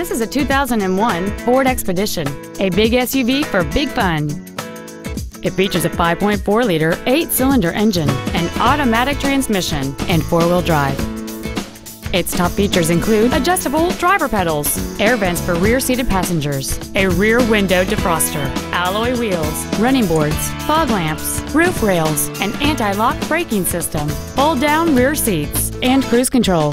This is a 2001 Ford Expedition, a big SUV for big fun. It features a 5.4-liter, 8-cylinder engine, an automatic transmission, and four-wheel drive. Its top features include adjustable driver pedals, air vents for rear-seated passengers, a rear window defroster, alloy wheels, running boards, fog lamps, roof rails, an anti-lock braking system, fold-down rear seats, and cruise control.